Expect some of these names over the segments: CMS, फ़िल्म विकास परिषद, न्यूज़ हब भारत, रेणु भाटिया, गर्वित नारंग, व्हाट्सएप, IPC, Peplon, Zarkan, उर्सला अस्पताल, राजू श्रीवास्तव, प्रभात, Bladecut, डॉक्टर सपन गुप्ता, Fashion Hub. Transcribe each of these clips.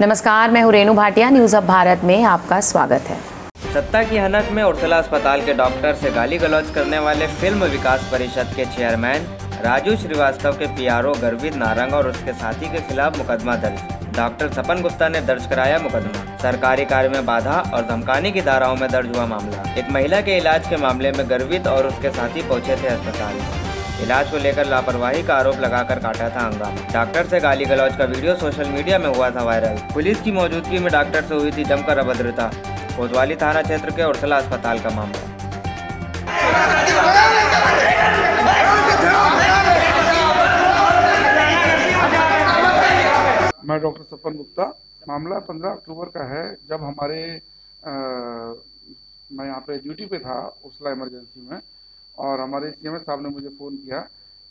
नमस्कार, मैं हूँ रेणु भाटिया। न्यूज़ हब भारत में आपका स्वागत है। सत्ता की हनक में उर्सला अस्पताल के डॉक्टर से गाली गलौज करने वाले फिल्म विकास परिषद के चेयरमैन राजू श्रीवास्तव के PRO गर्वित नारंग और उसके साथी के खिलाफ मुकदमा दर्ज। डॉक्टर सपन गुप्ता ने दर्ज कराया मुकदमा। सरकारी कार्य में बाधा और धमकाने की धाराओं में दर्ज हुआ मामला। एक महिला के इलाज के मामले में गर्वित और उसके साथी पहुँचे थे अस्पताल। इलाज को लेकर लापरवाही का आरोप लगाकर काटा था हंगामा। डॉक्टर से गाली गलौज का वीडियो सोशल मीडिया में हुआ था वायरल। पुलिस की मौजूदगी में डॉक्टर से हुई थी जमकर अभद्रता। कोतवाली थाना क्षेत्र के उर्सला अस्पताल का मामला। मैं डॉक्टर सपन गुप्ता। मामला 15 अक्टूबर का है, जब हमारे मैं यहाँ पे ड्यूटी पे था उर्सला इमरजेंसी में, और हमारे CMS साहब ने मुझे फ़ोन किया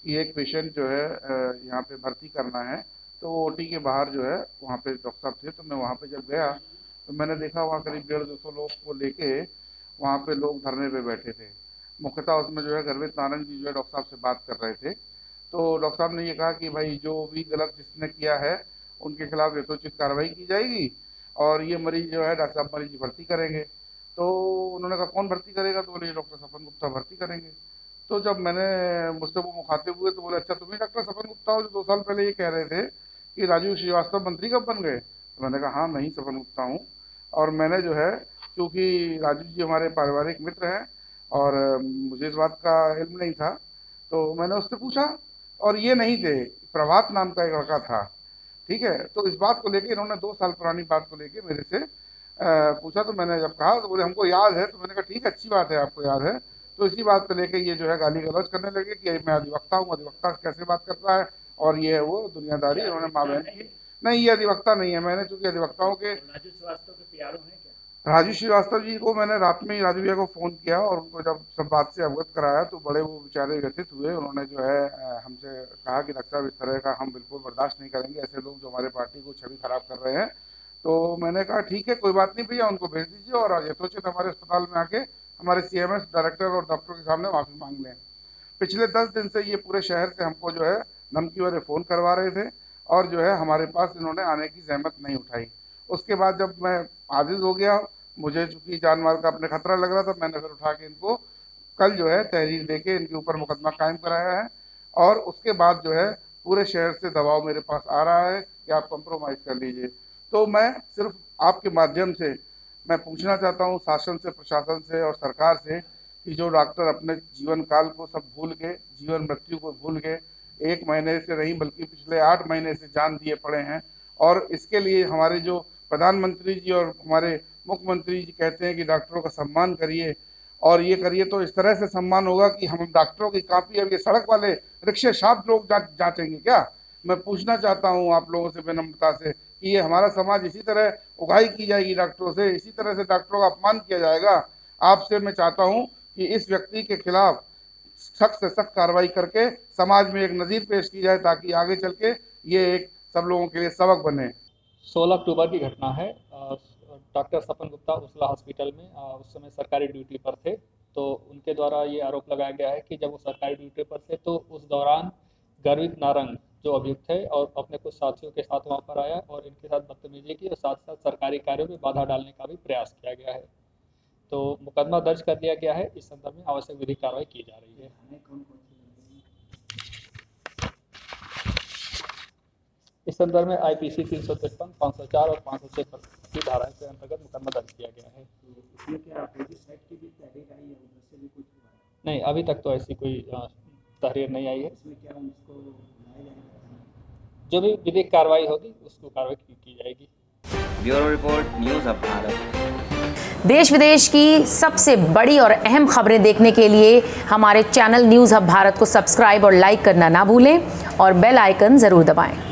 कि एक पेशेंट जो है यहाँ पे भर्ती करना है, तो वो OT के बाहर जो है वहाँ पे डॉक्टर साहब थे। तो मैं वहाँ पे जब गया तो मैंने देखा वहाँ करीब 150-200 लोग को लेके वहाँ पे लोग धरने पे बैठे थे। मुख्यतः उसमें जो है गर्वित नारंग जी जो है डॉक्टर साहब से बात कर रहे थे। तो डॉक्टर साहब ने ये कहा कि भाई जो भी गलत जिसने किया है उनके खिलाफ यथोचित कार्रवाई की जाएगी, और ये मरीज जो है डॉक्टर साहब मरीज भर्ती करेंगे। तो उन्होंने कहा कौन भर्ती करेगा, तो बोले डॉक्टर सपन गुप्ता भर्ती करेंगे। तो जब मुझसे वो मुखातिब हुए तो बोले अच्छा तुम ही डॉक्टर सपन गुप्ता हो जो 2 साल पहले ये कह रहे थे कि राजू श्रीवास्तव मंत्री कब बन गए। तो मैंने कहा हाँ मैं ही सपन गुप्ता हूँ, और मैंने जो है क्योंकि राजू जी हमारे पारिवारिक मित्र हैं और मुझे इस बात का इल्म नहीं था, तो मैंने उससे पूछा। और ये नहीं थे, प्रभात नाम का एक लड़का था, ठीक है। तो इस बात को लेकर इन्होंने 2 साल पुरानी बात को लेकर मेरे से पूछा। तो मैंने जब कहा तो बोले हमको याद है। तो मैंने कहा ठीक है, अच्छी बात है आपको याद है। तो इसी बात को लेके ये जो है गाली गलौज करने लगे कि मैं अधिवक्ता हूँ, अधिवक्ता कैसे बात करता है, और ये वो दुनियादारी। उन्होंने माँ बहन की नहीं, ये अधिवक्ता नहीं है। मैंने चूंकि अधिवक्ताओं के राजू श्रीवास्तव जी को मैंने रात में ही राजू भैया को फ़ोन किया, और उनको जब सब बात से अवगत कराया तो बड़े वो बेचारे व्यथित हुए। उन्होंने जो है हमसे कहा कि डॉक्टर साहब इस तरह का हम बिल्कुल बर्दाश्त नहीं करेंगे, ऐसे लोग जो हमारे पार्टी को छवि खराब कर रहे हैं। तो मैंने कहा ठीक है कोई बात नहीं भैया, उनको भेज दीजिए और यथोचित हमारे अस्पताल में आके हमारे CMS डायरेक्टर और डॉक्टर के सामने माफ़ी मांग लें। पिछले 10 दिन से ये पूरे शहर से हमको जो है धमकी वाले फ़ोन करवा रहे थे, और जो है हमारे पास इन्होंने आने की जहमत नहीं उठाई। उसके बाद जब मैं आजिज़ हो गया, मुझे चूँकि जान माल का अपने खतरा लग रहा था, मैंने फिर उठा के इनको कल जो है तहरीर दे के इनके ऊपर मुकदमा कायम कराया है। और उसके बाद जो है पूरे शहर से दबाव मेरे पास आ रहा है कि आप कंप्रोमाइज़ कर लीजिए। तो मैं सिर्फ आपके माध्यम से मैं पूछना चाहता हूं शासन से, प्रशासन से और सरकार से कि जो डॉक्टर अपने जीवन काल को सब भूल के, जीवन मृत्यु को भूल के, 1 महीने से नहीं बल्कि पिछले 8 महीने से जान दिए पड़े हैं। और इसके लिए हमारे जो प्रधानमंत्री जी और हमारे मुख्यमंत्री जी कहते हैं कि डॉक्टरों का सम्मान करिए और ये करिए, तो इस तरह से सम्मान होगा कि हम डॉक्टरों की कापी अब ये सड़क वाले रिक्शे छाप लोग जाँचेंगे क्या। मैं पूछना चाहता हूँ आप लोगों से विनम्रता से कि ये हमारा समाज इसी तरह उगाही की जाएगी डॉक्टरों से, इसी तरह से डॉक्टरों का अपमान किया जाएगा। आपसे मैं चाहता हूं कि इस व्यक्ति के खिलाफ सख्त से सख्त कार्रवाई करके समाज में एक नज़ीर पेश की जाए, ताकि आगे चल के ये एक सब लोगों के लिए सबक बने। 16 अक्टूबर की घटना है। डॉक्टर सपन गुप्ता Ursula hospital में उस समय सरकारी ड्यूटी पर थे, तो उनके द्वारा ये आरोप लगाया गया है कि जब वो सरकारी ड्यूटी पर थे तो उस दौरान गर्वित नारंग जो अभियुक्त है और अपने कुछ साथियों के साथ वहां पर आया और इनके साथ बदतमीजी की और साथ साथ सरकारी कार्यों में बाधा डालने का भी प्रयास किया गया है। तो मुकदमा दर्ज कर दिया गया है। इस संदर्भ में आवश्यक विधिक कार्रवाई की जा रही है। इस संदर्भ में IPC 353, 504 और 506 की धाराओं के अंतर्गत मुकदमा दर्ज किया गया है। नहीं, अभी तक तो ऐसी कोई तहरीर नहीं आई है। जो भी विधिक कार्रवाई होगी उसको कार्रवाई की जाएगी। Bureau report, न्यूज़ हब भारत। देश विदेश की सबसे बड़ी और अहम खबरें देखने के लिए हमारे चैनल न्यूज़ हब भारत को सब्सक्राइब और लाइक करना ना भूलें और बेल आइकन जरूर दबाएं।